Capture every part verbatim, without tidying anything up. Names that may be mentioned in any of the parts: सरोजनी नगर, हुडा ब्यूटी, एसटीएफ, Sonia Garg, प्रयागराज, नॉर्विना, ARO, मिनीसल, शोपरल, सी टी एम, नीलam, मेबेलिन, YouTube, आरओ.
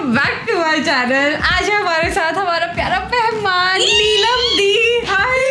Welcome back to our channel. आज हमारे साथ हमारा प्यारा मेहमान नीलम दी। हाय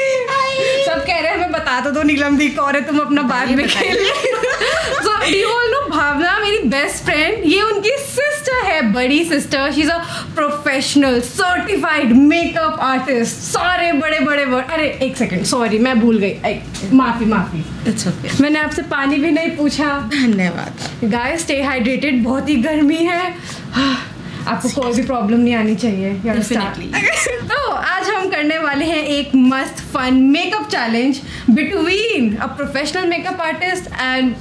सब कह रहे हैं मैं बता तो दो नीलम दी कौन है, तुम अपना बाद में खेल। So you all know Bhavna मेरी बेस्ट फ्रेंड, ये उनकी सिस्टर है, बड़ी sister. She is a professional certified makeup artist. सारे बड़े बड़े वर्ड, अरे एक सेकेंड, सॉरी मैं भूल गई, माफी माफी। अच्छा, मैंने आपसे पानी भी नहीं पूछा। धन्यवाद। गाइस स्टे हाइड्रेटेड, बहुत ही गर्मी है, आपको कोई भी प्रॉब्लम नहीं आनी चाहिए। तो आज हम करने वाले हैं एक मस्त fun makeup challenge between a professional makeup artist and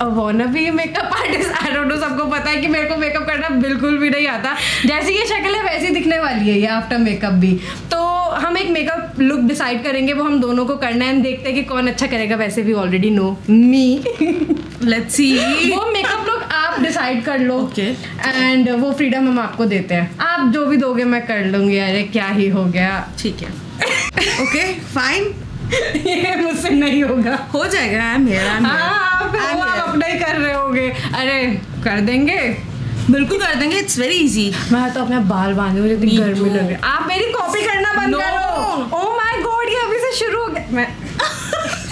a wannabe makeup artist. I don't know, सबको पता है कि मेरे को मेकअप करना बिल्कुल भी नहीं आता। जैसी ये शक्ल है वैसी दिखने वाली है ये आफ्टर मेकअप भी। तो हम एक मेकअप लुक डिसाइड करेंगे, वो हम दोनों को करना है। देखते हैं कि कौन अच्छा करेगा। वैसे भी already know me, let's see. वो मेकअप लुक आप डिसाइड कर लो एंड okay. वो फ्रीडम हम आपको देते हैं, आप जो भी दोगे मैं कर लूंगी। अरे क्या ही हो गया, ठीक है ओके फाइन। ये मुझसे नहीं होगा, हो जाएगा। I'm here, I'm here. हाँ, आप, I'm here. आप अपना ही कर रहे होगे। अरे कर देंगे, बिल्कुल कर देंगे, इट्स वेरी इजी। मैं तो अपना बाल बांधे, मुझे इतनी गर्मी लग रही है। आप मेरी कॉपी करना बंद no. करो। ओह माय गॉड, ये अभी से शुरू हो गया। मैं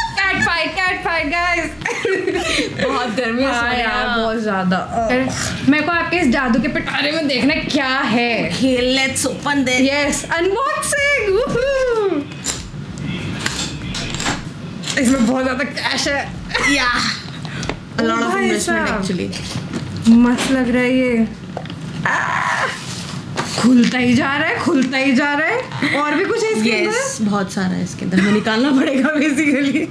cat fight cat fight guys. बहुत गर्मी है यार, यार बहुत ज्यादा। मेरे को आपके इस जादू के पिटारे में देखना क्या है। Let's open this. Yes unboxing. इसमें बहुत ज्यादा कैश है या a lot of investment actually. मस्त लग रहा है ये। आ, खुलता ही जा रहा है, खुलता ही जा रहा है। और भी कुछ है इसके अंदर? yes, बहुत सारा है इसके अंदर, निकालना पड़ेगा बेसिकली।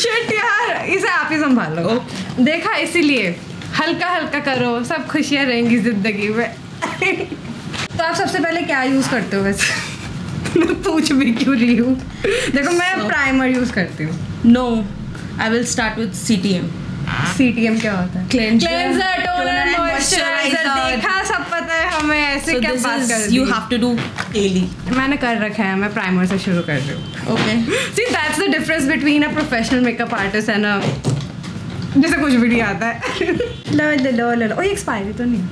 शिट यार, इसे आप ही संभाल लो। oh. देखा, इसीलिए हल्का हल्का करो, सब खुशियाँ रहेंगी जिंदगी में। तो आप सबसे पहले क्या यूज करते हो वैसे? पूछ भी क्यों रही हूँ? देखो मैं so, प्राइमर यूज करती हूँ। No, I will start with सी टी एम। सी टी एम क्या होता है? Cleanser, toner, moisturiser. देखा, सब पता है हमें। ऐसे so, क्या बात कर रही? You have to do daily. मैंने कर रखा है, मैं प्राइमर से शुरू कर रही हूँ। Okay, see that's the difference between a professional makeup artist and a जैसे कुछ भी नहीं आता है। लो लो लो लो, ओ ये एक्सपायरी तो नहीं?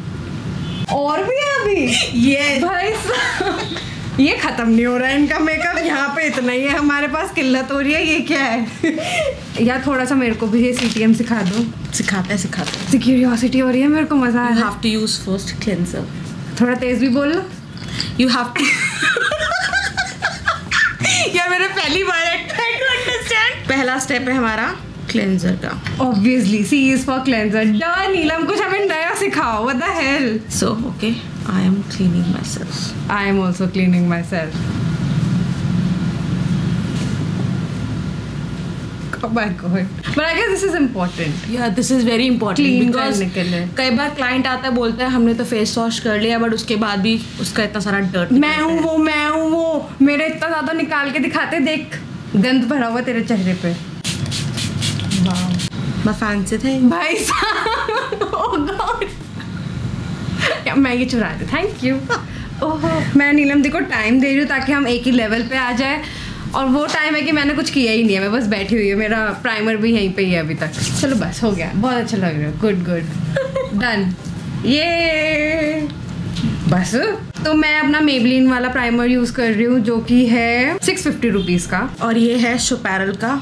और भी अभी ये भाई साहब, ये खत्म नहीं हो रहा है इनका मेकअप। यहाँ पे इतना ही है, हमारे पास किल्लत हो रही है। ये क्या है? यार थोड़ा सा मेरे को भी ये सी टी एम सिखा दो। सिखाते सिखाते सिक्योरिटी हो रही है, मेरे को मजा आ रहा है। Have to use first cleanser. थोड़ा तेज भी बोल लो। You have to. यार मेरे पहली बार ट्राई टू अंडरस्टैंड। पहला स्टेप है हमारा क्लेंजर का। Obviously C is for cleanser. Done Neelam, कुछ हमें नया सिखाओ। What the hell. So okay, I am cleaning myself. I am also cleaning myself. Oh my God. But I guess this is important. Yeah, this is very important. Clean because कई बार client आता है, बोलता है हमने तो face wash कर लिया but उसके बाद भी उसका इतना सारा dirt. मैं हूँ वो, मैं हूँ वो, मेरे इतना ज़्यादा निकाल के दिखाते, देख गंद भरा हुआ तेरे चेहरे पे। Wow. मैं fancy थे भाई साहब। Oh God. या, मैं ये चुरा दूँ, थैंक यू। ओह, मैं नीलम दी को टाइम दे रही हूँ ताकि हम एक ही लेवल पे आ जाए, और वो टाइम है कि मैंने कुछ किया ही नहीं है, मैं बस बैठी हुई हूँ। मेरा प्राइमर भी यहीं पे ही है अभी तक। चलो बस हो गया, बहुत अच्छा लग रहा है। Good good done. ये बस, तो मैं अपना मेबेलिन वाला प्राइमर यूज़ कर रही हूँ जो कि है सिक्स फिफ्टी रुपीज़ का, और ये है शोपरल का।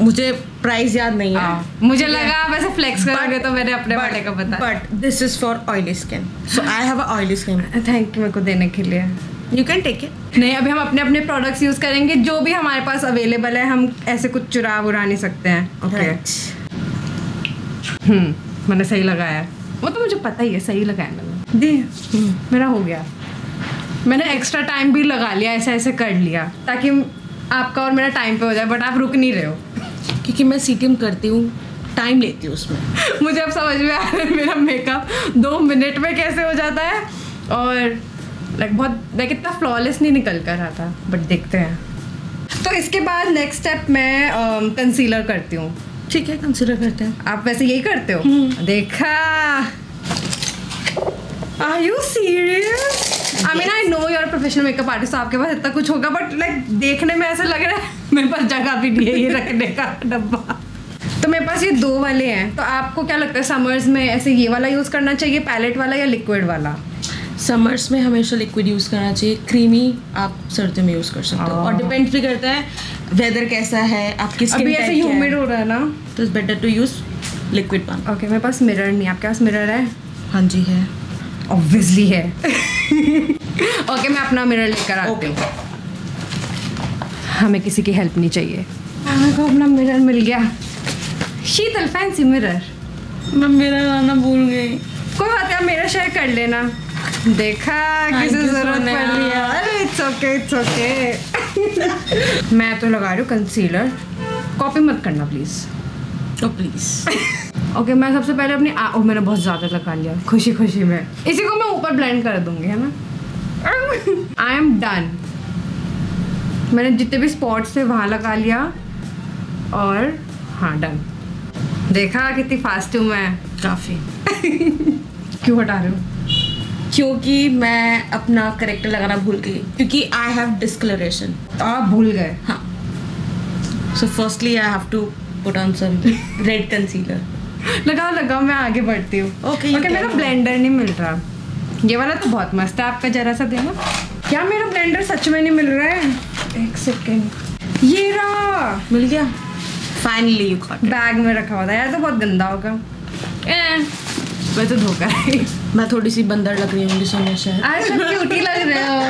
मुझे प्राइस याद नहीं है। आ, मुझे लगा वैसे फ्लेक्स करोगे तो मैंने अपने वाले का बताया। But this is for oily skin, so I have a oily skin. Thank you मेरे को देने के लिए। You can take it. नहीं, अभी हम अपने अपने प्रोडक्ट्स यूज करेंगे जो भी हमारे पास अवेलेबल है। हम ऐसे कुछ चुरा उड़ा नहीं सकते हैं। ओके हम्म, मैंने सही लगाया, वो तो मुझे पता ही है, सही लगाया मैंने दी। मेरा हो गया, मैंने एक्स्ट्रा टाइम भी लगा लिया, ऐसे ऐसे कर लिया ताकि आपका और मेरा टाइम पे हो जाए। बट आप रुक नहीं रहे हो क्योंकि मैं सी टी एम करती हूँ, टाइम लेती हूँ उसमें। मुझे अब समझ में आ रहा है मेरा मेकअप दो मिनट में कैसे हो जाता है, और लाइक बहुत लाइक इतना फ्लॉलेस नहीं निकल कर रहा था, बट देखते हैं। तो इसके बाद नेक्स्ट स्टेप मैं कंसीलर करती हूँ। ठीक है, कंसीलर करते हैं। आप वैसे यही करते हो? देखा, are you serious? I mean, I know you're a professional makeup artist, तो आपके पास इतना कुछ होगा, बट लाइक देखने में ऐसा लग रहा है मेरे पास जगह भी नहीं है ये रखने का डब्बा। तो मेरे पास ये दो वाले हैं, तो आपको क्या लगता है समर्स में ऐसे ये वाला यूज़ करना चाहिए, पैलेट वाला या लिक्विड वाला? समर्स में हमेशा लिक्विड यूज़ करना चाहिए, क्रीमी आप सर्दियों में यूज़ कर सकते हो। और डिपेंड भी करता है वेदर कैसा है, आपकी स्किन अभी ऐसे ह्यूमिड हो रहा है ना, तो it's better to use liquid one. Okay, मेरे पास मिरर नहीं है, आपके पास मिरर है? हाँ जी है, ऑब्वियसली है। ओके okay, मैं अपना मिरर लेकर आती हूँ। हमें किसी की हेल्प नहीं चाहिए। हमें को अपना मिरर मिल गया, शीतल फैंसी मिरर। मैं मिरर लाना भूल गई। कोई बात नहीं, मेरा शेयर कर लेना। देखा किसी जरूरत पड़ रही है। अरे इट्स ओके इट्स ओके। मैं तो लगा रही हूँ कंसीलर, कॉपी मत करना प्लीज़, तो प्लीज़। ओके okay, मैं सबसे पहले अपनी आ... ओ, मैंने बहुत ज़्यादा लगा लिया खुशी खुशी में। इसी को मैं ऊपर ब्लेंड कर दूंगी, है ना। I am done. मैंने जितने भी स्पॉट्स थे वहाँ लगा लिया और हाँ डन। देखा कितनी फास्ट हूँ मैं, काफ़ी। क्यों हटा रही हूँ? क्योंकि मैं अपना करेक्टर लगाना भूल गई, क्योंकि आई हैव डिस्कलरेशन। आप भूल गए? हाँ। So firstly I have to put on some red concealer. लगाओ लगाओ, मैं आगे बढ़ती हूँ। ओके ओके, मेरा ब्लेंडर नहीं मिल रहा। ये वाला तो बहुत मस्त है, आपका जरा सा देना। क्या मेरा ब्लेंडर सच में नहीं मिल रहा है? एक सेकेंड, ये रहा, मिल गया फाइनली। बैग में रखा हुआ था यार, तो बहुत गंदा होगा। मैं तो धोखा है। मैं थोड़ी सी बंदर लग रही हूँ आज, तो क्यूटी लग रहे हो।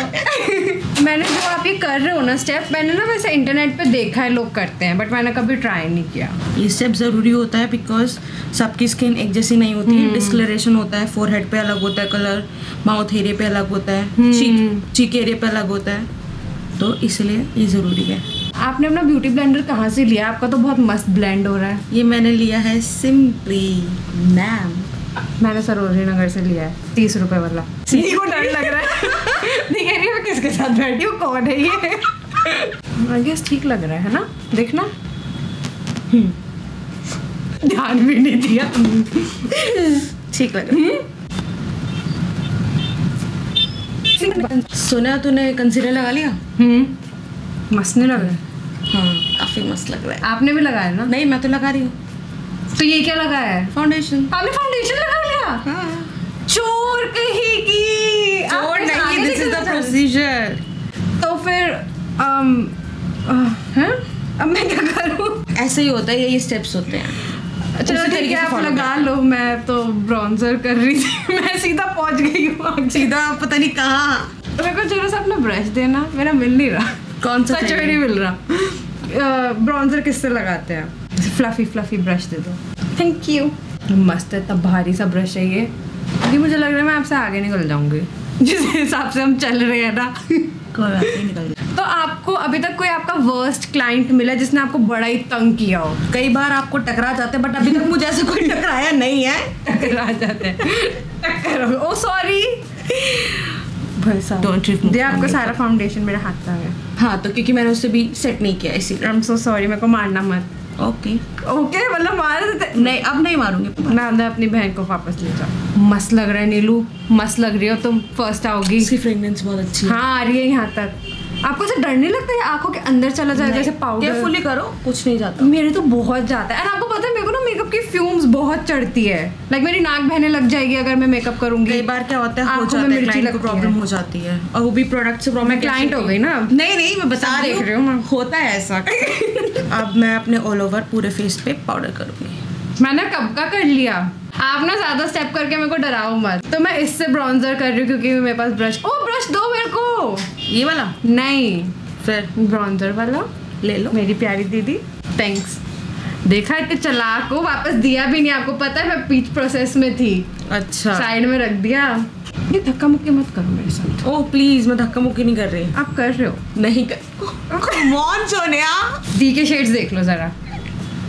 मैंने जो आप ये कर रहे हो ना स्टेप, मैंने ना वैसे इंटरनेट पे देखा है लोग करते हैं, बट मैंने कभी ट्राई नहीं किया। ये स्टेप ज़रूरी होता है बिकॉज सबकी स्किन एक जैसी नहीं होती है। डिस्कलरेशन होता है, फोरहेड पे अलग होता है कलर, माउथ एरिया पे अलग होता है, चीक चीक एरिया पे अलग होता है, तो इसलिए ये ज़रूरी है। आपने अपना ब्यूटी ब्लेंडर कहाँ से लिया? आपका तो बहुत मस्त ब्लेंड हो रहा है। ये मैंने लिया है सिंपली मैम, मैंने सरोजनी नगर से लिया है, तीस रुपए वाला। सीधी को डर लग रहा है। नहीं कह रही मैं किसके साथ बैठी हूँ, कौन है ये? ठीक लग रहा है ना, देखना। ध्यान भी नहीं दिया। ठीक लग रहा है। सुना तूने कंसीलर लगा लिया? हम्म, मस्त नहीं लग रहा है? हाँ काफी मस्त लग रहा है। आपने भी लगाया ना? नहीं, मैं तो लगा रही हूँ। तो ये क्या लगा है? फाउंडेशन। आपने फाउंडेशन लगा लिया? हाँ। चोर कहेगी। चोर नहीं, दिस इज द प्रोसीजर। तो फिर अम हैं, अब मैं क्या करूँ? ऐसे ही होता है, यही स्टेप्स होते हैं। चलो ठीक है, आप लगा लो। मैं तो ब्राउन्जर कर रही थी। मैं सीधा पहुँच गई हूँ, सीधा पता नहीं कहाँ। मेरे को जरा सा अपना ब्रश देना, मेरा मिल नहीं रहा। कौन सा? सच में नहीं मिल रहा। ब्राउन्जर किससे लगाते हैं? फ्लफी फ्लफी ब्रश दे दो। Thank you. मस्त है, तब भारी सा ब्रश है ये। अभी मुझे लग रहा है मैं आपसे आगे निकल जाऊंगी, जिस हिसाब से हम चल रहे हैं ना। कोई बात नहीं, निकल जाए। तो आपको अभी तक कोई आपका वर्स्ट क्लाइंट मिला जिसने आपको बड़ा ही तंग किया हो? कई बार आपको टकरा जाते हैं, बट अभी तक मुझे ऐसे कोई टकराया नहीं है। टकरा जाते हैं। ओ सॉरी भाई साहब, दे आपका सारा फाउंडेशन मेरे हाथ पे आ गया। हाँ, तो क्योंकि मैंने उससे भी सेट नहीं किया, इसीलिए। आई एम सो सॉरी, मेरे को मारना मत। ओके ओके, मतलब मार देते? नहीं, अब नहीं मारूंगी ना। मैं अपनी बहन को वापस ले जाऊँ। मस्त लग रहा है नीलू, मस्त लग रही हो तुम। फर्स्ट आओगी, इसकी फ्रेगनेंस बहुत अच्छी है। हाँ, आ रही है यहाँ तक। आपको से डर नहीं लगता है आंखों के अंदर चला जाएगा जैसे पाउडर? फुली करो, कुछ नहीं जाता। मेरे तो बहुत जाता है। और आपको पता है मेरे को ना मेकअप की फ्यूम्स बहुत चढ़ती है, लाइक मेरी नाक बहने लग जाएगी अगर मैं मेकअप करूंगी। कई बार क्या होता है, प्रॉब्लम हो जाती है, और वो भी प्रोडक्ट से प्रॉब्लम। क्लाइंट हो गई ना? नहीं नहीं, मैं बता देख रही हूँ, होता है ऐसा। अब मैं अपने ऑल ओवर पूरे फेस पे पाउडर करूँगी। मैंने कब का कर लिया। आप ना ज़्यादा स्टेप करके मेरे को डराओ मत। तो मैं इससे ब्राउन्जर कर रही हूँ क्योंकि मेरे पास ब्रश। ओ ब्रश दो मेरे को। ये वाला? नहीं, फिर ब्राउन्जर वाला ले लो मेरी प्यारी दीदी। थैंक्स। देखा, इतने चालाक हो, वापस दिया भी नहीं। आपको पता है मैं पीच प्रोसेस में थी। अच्छा, साइड में रख दिया। ये धक्का मुक्की मत करो मेरे साथ। ओ प्लीज़, मैं धक्का मुक्की नहीं कर रही। आप कर रहे हो। नहीं कर। कम ऑन सोनिया दी के शेड्स देख लो ज़रा,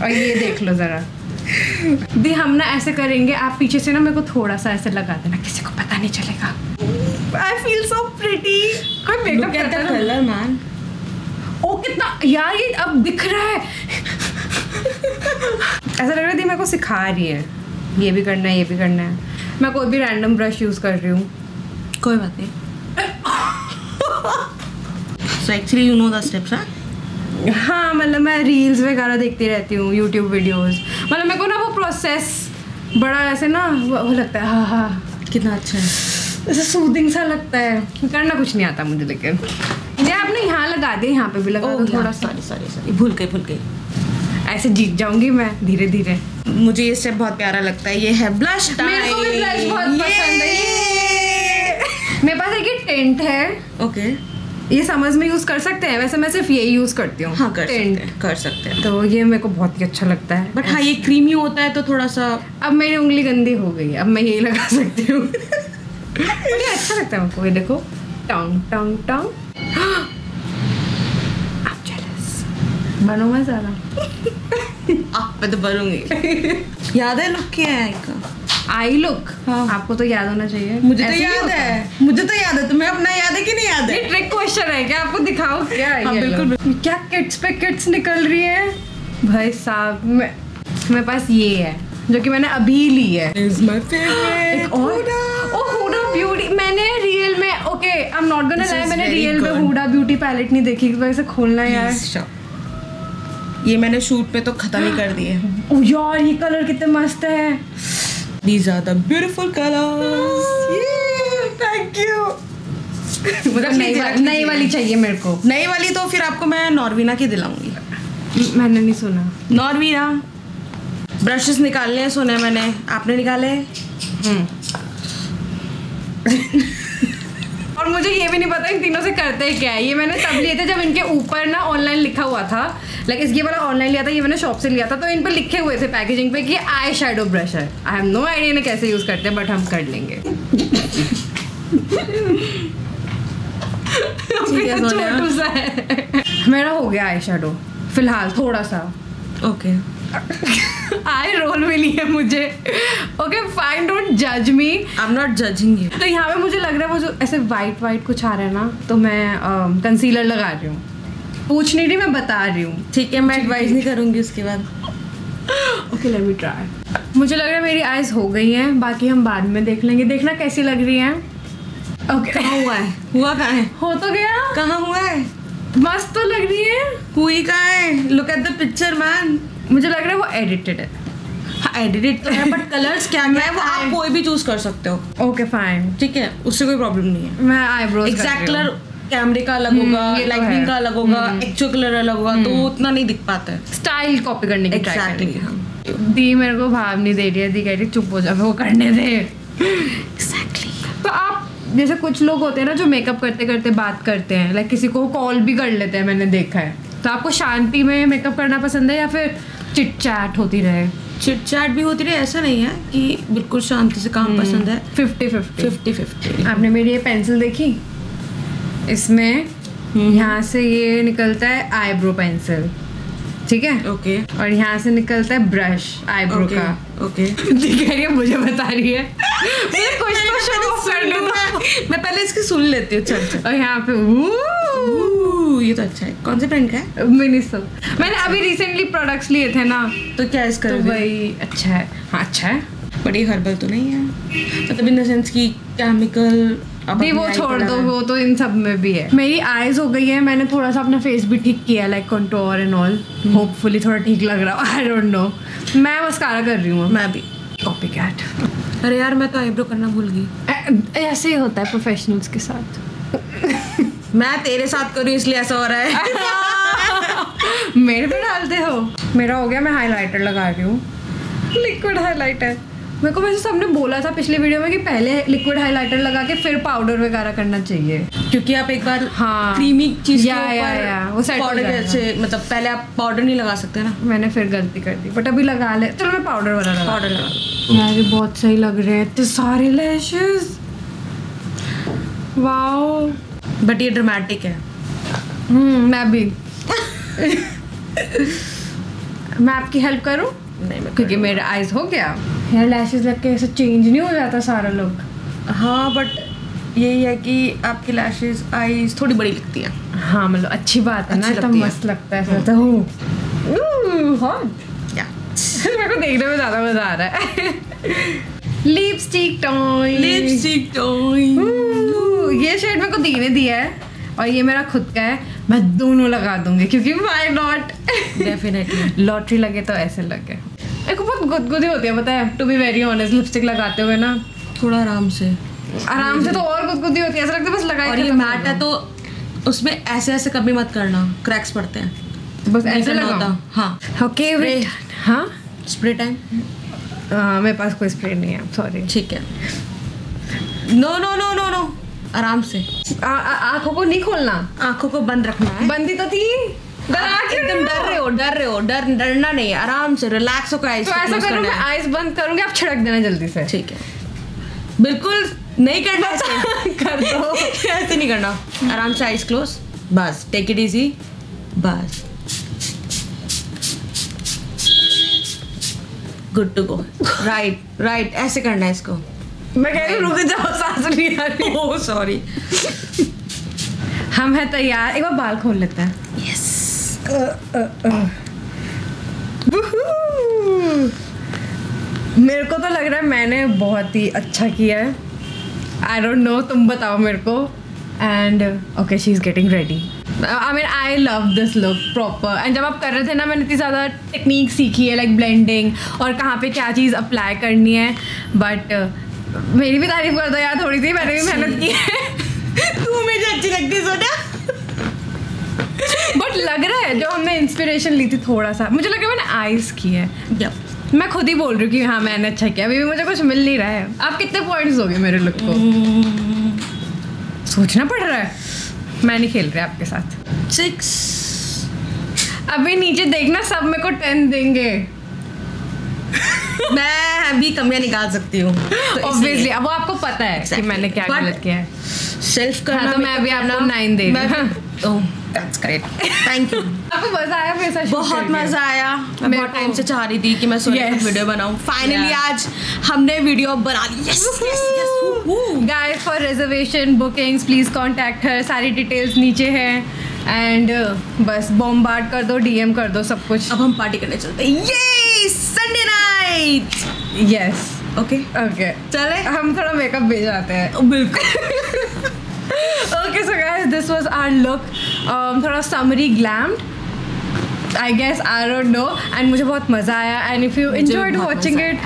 और ये देख लो ज़रा दी। हम ना ऐसे करेंगे, आप पीछे से ना मेरे को थोड़ा सा ऐसे लगा देना, किसी को पता नहीं चलेगा। I feel so pretty. कोई मेकअप करता कलर मैन। ओ कितना यार, ये अब दिख रहा है। ऐसा लग रहा है दी मेरे को सिखा रही है, ये भी करना है, ये भी करना है। मैं कोई भी रैंडम ब्रश यूज़ कर रही हूँ। कोई बात नहीं। So actually you know the steps. हाँ हाँ, मतलब मैं रील्स वगैरह देखती रहती हूँ, यूट्यूब वीडियोस। मतलब मेरे को ना वो प्रोसेस बड़ा ऐसे ना वो लगता है। हाँ हाँ, कितना अच्छा है। ऐसे सूदिंग सा लगता है। करना कुछ नहीं आता मुझे, लेकिन ये आपने यहाँ लगा दिया, यहाँ पे भी लगा दो थोड़ा। सॉरी सॉरी सॉरी भूल गई भूल गई। ऐसे जीत जाऊंगी मैं धीरे धीरे। मुझे ये स्टेप बहुत प्यारा लगता है। ये है ब्लश टाइम। मेरे को भी ब्लश बहुत पसंद है। मेरे पास एक टेंट है, ओके, ये समझ में यूज कर सकते हैं। वैसे मैं सिर्फ ये यूज करती हूँ। हाँ, कर सकते हैं, कर सकते हैं। तो ये मेरे को बहुत ही अच्छा लगता है। बट हाँ, ये क्रीमी होता है तो थोड़ा सा। अब मेरी उंगली गंदी हो गई, अब मैं यही लगा सकती हूँ। अच्छा लगता है मुझको ये। देखो टंग टंग टंग। आप जेलस बनो मैं सारा। आप मैं तो बनूंगी। याद है लुक क्या है इसका? I look. हाँ। आपको तो याद होना चाहिए। मुझे तो याद है, है मुझे तो याद है। तुम्हें अपना याद है कि नहीं याद है? ये ट्रिक क्वेश्चन है क्या? आपको दिखाओ क्या है। हाँ, बिल्कुल। क्या किड्स पे किड्स निकल रही है भाई साहब। मैं मेरे पास ये है जो कि मैंने अभी ली है। एक और हुडा ब्यूटी। मैंने रियल में, okay I am not gonna lie, मैंने रियल में हुडा ब्यूटी पैलेट नहीं देखी। वैसे खोलना यार, ये मैंने शूट पे तो खत्म ही कर दिए। यार ये कलर कितने मस्त है। These are the beautiful colors. Yeah, thank you. मतलब नई वाली, नई वाली चाहिए मेरे को। नई वाली तो फिर आपको मैं नॉर्विना की दिलाऊंगी। मैंने नहीं सुना नॉर्विना। ब्रशेस निकालने हैं, सुने मैंने। आपने निकाले? और मुझे ये भी नहीं पता इन तीनों से करते क्या है। ये मैंने तब लिए थे जब इनके ऊपर ना ऑनलाइन लिखा हुआ था। लाइक इसके वाला ऑनलाइन लिया था, ये मैंने शॉप से लिया था। तो इन पर लिखे हुए थे पैकेजिंग पे कि आई शेडो ब्रश है। आई हैव नो आइडिया ना कैसे यूज करते हैं, बट हम कर लेंगे। छोटू सा है मेरा। हो गया आई शेडो फिलहाल थोड़ा सा, ओके। आई रोल मिली है मुझे, ओके। फाइन, डोंट जज me, I am not judging you. तो यहाँ पे मुझे लग रहा है वो जो ऐसे वाइट वाइट कुछ आ रहा है ना, तो मैं कंसीलर uh, लगा रही हूँ। पूछ नहीं रही, मैं बता रही हूँ, ठीक है। मैं एडवाइस नहीं करूँगी उसके बाद। Okay let me try. मुझे लग रहा है मेरी आईज हो गई हैं, बाकी हम बाद में देख लेंगे। देखना कैसी लग रही हैं। Okay okay. कहाँ हुआ है? हुआ कहाँ है? हो तो गया। कहाँ हुआ है? मस्त तो लग रही है। हुई कहाँ है? Look at the picture man. मुझे लग रहा है वो एडिटेड है। हाँ, एडिटेड तो है, बट कलर्स क्या क्या है वो आप कोई भी चूज कर सकते हो। ओके फाइन, ठीक है, उससे कोई प्रॉब्लम नहीं है। मैं आईब्रोज एग्जैक्ट कलर, कैमरे का अलग होगा, लाइटिंग का अलग होगा, एक्चुअल कलर अलग होगा, तो उतना नहीं दिख पाता है। स्टाइल कॉपी करने की ट्राई करेंगे हम। दी मेरे को भाव नहीं दे रही है। दी कह रही चुप हो जा, वो करने दे। एग्जैक्टली। तो आप जैसे कुछ लोग होते हैं ना जो मेकअप करते करते बात करते हैं, लाइक किसी को कॉल भी कर लेते हैं, मैंने देखा है। तो आपको शांति में मेकअप करना पसंद है या फिर चिट चैट होती रहे? चिट चैट भी होती रही, ऐसा नहीं है कि बिल्कुल शांति से काम पसंद है। Fifty fifty fifty fifty. आपने मेरी ये पेंसिल देखी, इसमें यहाँ से ये निकलता है आईब्रो पेंसिल, ठीक है, ओके okay. और यहाँ से निकलता है ब्रश आईब्रो okay. का ओके okay. दिख रही है मुझे, बता रही है। मुझे कुछ तो शो ऑफ कर लो। मैं पहले इसकी सुन लेती हूँ। चल, और यहाँ पे वो ये तो अच्छा है। कौन से ब्रांड का है? मिनीसल। मैंने अभी रिसेंटली प्रोडक्ट्स लिए थे ना, तो क्या इसका तो भाई अच्छा है। हाँ अच्छा है, बड़ी हर्बल तो नहीं है, मतलब इन द सेंस की केमिकल नहीं। वो छोड़ दो, वो तो इन सब में भी है। मेरी आईज हो गई है, मैंने थोड़ा सा अपना फेस भी ठीक किया, like contour and all. Hopefully थोड़ा ठीक लग रहा है, आई डोंट नो। मैं मस्कारा कर रही हूँ। मैं भी कॉपीकैट। अरे यार मैं तो आईब्रो करना भूल गई। ऐसे ही होता है प्रोफेशनल्स के साथ। मैं तेरे साथ करूँ इसलिए ऐसा हो रहा है। मेरे पे डालते हो। मेरा हो गया। मैं हाईलाइटर लगा रही हूँ, लिक्विड हाईलाइटर। मेरे को वैसे सबने बोला था पिछले वीडियो में कि पहले लिक्विड हाइलाइटर लगा के फिर पाउडर वगैरह करना चाहिए, क्योंकि आप एक बार हाँ क्रीमी चीज के ऊपर वो सेट पाउडर जैसे, मतलब पहले आप पाउडर नहीं लगा सकते ना। मैंने फिर गलती कर दी, बट अभी लगा ले। चलो मैं पाउडर वाला लगा पाउडर लगा यार, ये बहुत सही लग रहे हैं। इतने सारे लैशेस, वाओ। बट ये ड्रामेटिक है। हम्म मैं भी। मैं आपकी हेल्प करूँ? नहीं, मैं क्योंकि मेरा आईज हो गया। हेयर लैशेज लग के ऐसा चेंज नहीं हो जाता सारा लुक? हाँ, बट यही है कि आपकी लैशेज आईज थोड़ी बड़ी लगती हैं। हाँ मतलब अच्छी बात है ना, एकदम मस्त लगता है ऐसा। तो हॉट या मेरे को देखने में ज़्यादा मज़ा आ रहा है। लिपस्टिक टॉय लिपस्टिक टॉय ये शेड मेरे को दी ने दिया है, और ये मेरा खुद का है। मैं दोनों लगा दूंगी क्योंकि व्हाई नॉट। डेफिनेटली लॉटरी लगे तो ऐसे लगे। एक बहुत गुदगुदी होती है, पता है, to be very honest. Lipstick लगाते हुए ना थोड़ा आराम से आराम से तो और गुदगुदी होती है, ऐसा लगता है बस लगाई। और ये मैट है तो उसमें ऐसे ऐसे कभी मत करना, क्रैक्स पड़ते हैं, बस ऐसे लगाओ। हाँ ओके वेट, हाँ स्प्रे टाइम। हाँ मेरे पास कोई स्प्रे नहीं है, सॉरी। ठीक है, no no no no no, आराम से, आंखों को नहीं खोलना, आंखों को बंद रखना है। बंदी तो थी, एकदम डर रहे हो, डर रहे हो, डर डरना नहीं, आराम से रिलैक्स होकर आइस। तो ऐसा करूँ मैं आइस बंद करूँगी, आप छिड़क देना जल्दी से। ठीक है, बिल्कुल नहीं करना ऐसे कर दो, ऐसे नहीं करना, आराम से आइस क्लोज, बस टेक इट इजी, बस good to go. Right right, ऐसे करना है इसको। मैं कह रही हूँ रुक जाओ, सांस नहीं आ रही। Oh sorry. हम हैं तैयार, एक बार बाल खोल लेते हैं। यस मेरे को तो लग रहा है मैंने बहुत ही अच्छा किया है। आई डोंट नो, तुम बताओ मेरे को। And okay, she is getting ready. I mean I love this look proper. And जब आप कर रहे थे ना, मैंने इतनी ज़्यादा टेक्निक सीखी है, लाइक ब्लेंडिंग और कहाँ पे क्या चीज़ अप्लाई करनी है। बट uh, मेरी भी तारीफ कर दो यार थोड़ी सी, मैंने भी मेहनत की है। तू मुझे अच्छी लगती सोना। बट लग रहा है जो हमने इंस्पिरेशन ली थी थोड़ा सा, मुझे लग रहा है मैंने आइस की है। yeah. मैं खुद ही बोल रही हूँ कि हाँ मैंने अच्छा किया, अभी भी मुझे कुछ मिल नहीं रहा है। आप कितने पॉइंट्स दोगे मेरे लुक को? mm. सोचना पड़ रहा है, मैं नहीं खेल रहा आपके साथ। सिक्स। अभी नीचे देखना, सब मेरे को टेन देंगे। मैं अभी कमियां निकाल सकती हूँ ऑब्वियसली, अब वो आपको पता है exactly. कि मैंने क्या गलत किया है। सेल्फ करना, हाँ, तो मैं अभी आपको नाइन दे दूँ। That's great. Thank you. आपको मजा आया? मेरे साथ बहुत मजा आया। मैं बहुत टाइम से चाह रही थी कि मैं yes. वीडियो बनाऊं। Finally yeah. आज हमने वीडियो बना ली। Yes yes yes. Guys, for reservation bookings please contact her, सारी डिटेल्स नीचे हैं। एंड uh, बस बॉम्बार्ड कर दो, डीएम कर दो सब कुछ। अब हम पार्टी करने चलते हैं। ये Sunday night. Yes okay okay, चले हम थोड़ा मेकअप भेजाते हैं। बिल्कुल। Okay, so guys, this was our look. Um, थोड़ा summery glammed, I guess, I don't know. And मुझे बहुत मज़ा आया. And if you enjoyed watching it,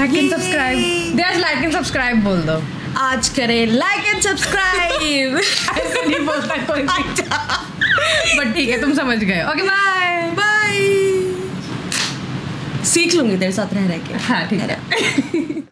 like and subscribe. There's like and subscribe बोल दो. आज करें like and subscribe. ऐसे नहीं बोलता कोई। But ठीक है, तुम समझ गए. Okay, bye. Bye. सीख लूँगी तेरे साथ रह रह के। हाँ ठीक है।